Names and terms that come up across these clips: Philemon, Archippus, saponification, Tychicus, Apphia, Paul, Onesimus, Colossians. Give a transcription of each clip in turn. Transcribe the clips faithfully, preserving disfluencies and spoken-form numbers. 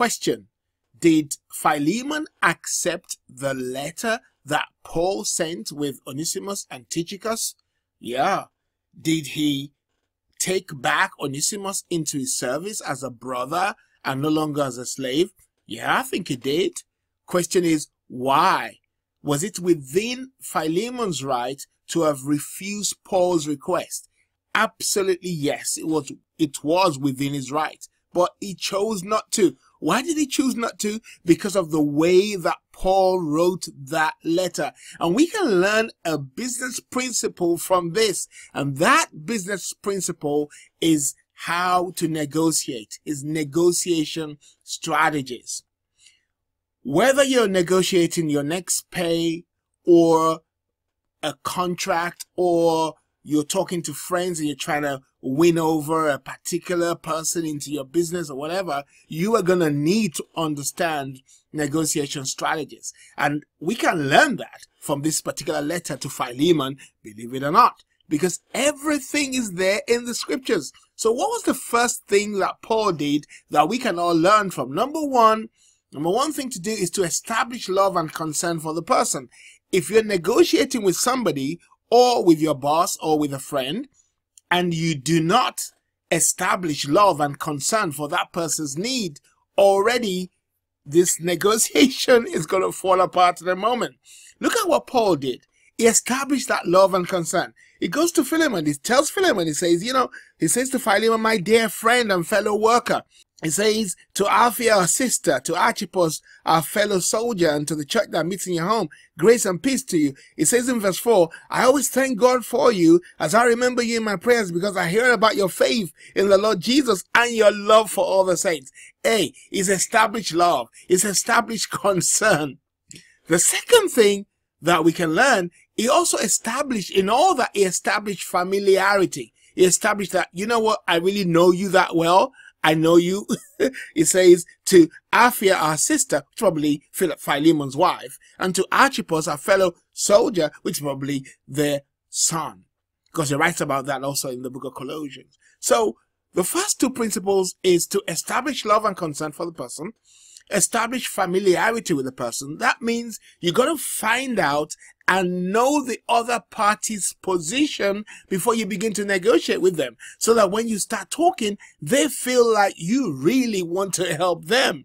Question: did Philemon accept the letter that Paul sent with Onesimus and Tychicus? Yeah. Did he take back Onesimus into his service as a brother and no longer as a slave? Yeah, I think he did. Question is, why? Was it within Philemon's right to have refused Paul's request? Absolutely yes, it was, it was within his right, but he chose not to. Why did he choose not to? Because of the way that Paul wrote that letter. And we can learn a business principle from this. And that business principle is how to negotiate, is negotiation strategies. Whether you're negotiating your next pay or a contract, or you're talking to friends and you're trying to win over a particular person into your business or whatever, you are going to need to understand negotiation strategies. And we can learn that from this particular letter to Philemon, believe it or not, because everything is there in the scriptures. So what was the first thing that Paul did that we can all learn from? Number one, number one thing to do is to establish love and concern for the person. If you're negotiating with somebody, or with your boss, or with a friend, and you do not establish love and concern for that person's need, already this negotiation is going to fall apart in a moment. Look at what Paul did. He established that love and concern. He goes to Philemon. He tells Philemon, he says, you know, he says to Philemon, my dear friend and fellow worker. He says to Apphia, our sister, to Archippus, our fellow soldier, and to the church that meets in your home, grace and peace to you. It says in verse four, I always thank God for you as I remember you in my prayers, because I hear about your faith in the Lord Jesus and your love for all the saints. A, is established love. It's established concern. The second thing that we can learn, he also established, in all that he established familiarity. He established that, you know what, I really know you that well. I know you. It says to Apphia, our sister, probably Philemon's wife, and to Archippus, our fellow soldier, which is probably their son, because he writes about that also in the book of Colossians. So the first two principles is to establish love and concern for the person, establish familiarity with the person. That means you got to find out and know the other party's position before you begin to negotiate with them, so that when you start talking, they feel like you really want to help them.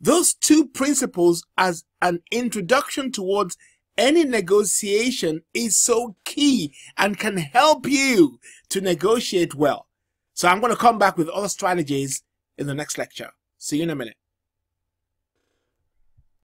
Those two principles as an introduction towards any negotiation is so key and can help you to negotiate well. So I'm going to come back with other strategies in the next lecture. See you in a minute.